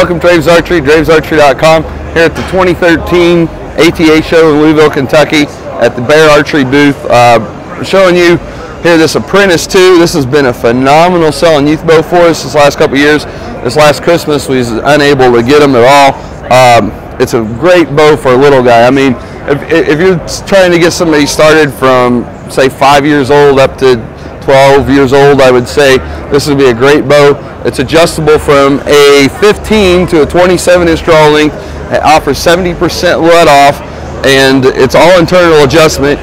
welcome to Draves Archery, dravesarchery.com, here at the 2013 ATA show in Louisville, Kentucky, at the Bear Archery booth, showing you here this Apprentice II. This has been a phenomenal selling youth bow for us this last couple of years. This last Christmas we was unable to get them at all. It's a great bow for a little guy. I mean, if you're trying to get somebody started from, say, 5 years old up to 12 years old, I would say this would be a great bow. It's adjustable from a 15 to a 27-inch draw length. It offers 70% let off, and it's all internal adjustment.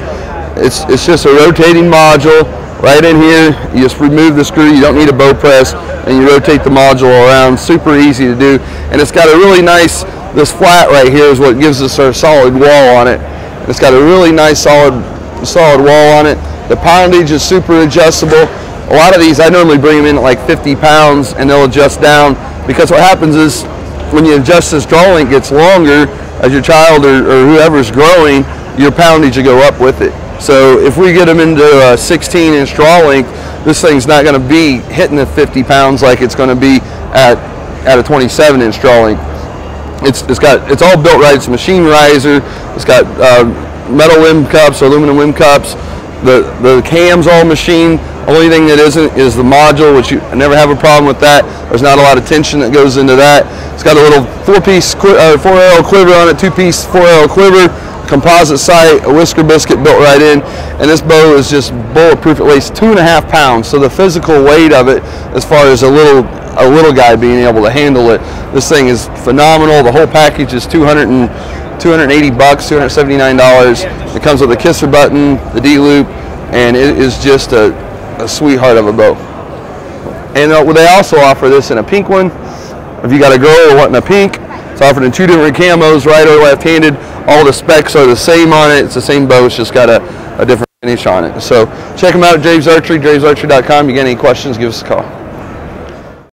It's just a rotating module right in here. You just remove the screw, you don't need a bow press, and you rotate the module around. Super easy to do, and it's got a really nice, this flat right here is what gives us our solid wall on it. It's got a really nice solid wall on it. The poundage is super adjustable. A lot of these, I normally bring them in at like 50 pounds and they'll adjust down, because what happens is when you adjust this draw length gets longer, as your child or whoever's growing, your poundage will go up with it. So if we get them into a 16-inch draw length, this thing's not going to be hitting the 50 pounds like it's going to be at a 27-inch draw length. It's all built right. It's a machine riser. It's got metal limb cups, aluminum limb cups. The cam's all machine. Only thing that isn't is the module, which you never have a problem with that. There's not a lot of tension that goes into that. It's got a little four-arrow quiver on it, two-piece four-arrow quiver, composite sight, a whisker biscuit built right in, and this bow is just bulletproof. It weighs 2.5 pounds, so the physical weight of it, as far as a little guy being able to handle it, this thing is phenomenal. The whole package is $280, $279. It comes with a kisser button, the D-loop, and it is just a sweetheart of a bow. And they also offer this in a pink one. If you got a girl wanting a pink, it's offered in two different camos, right or left-handed. All the specs are the same on it. It's the same bow. It's just got a different finish on it. So check them out at Draves Archery, dravesarchery.com. If you got any questions, give us a call.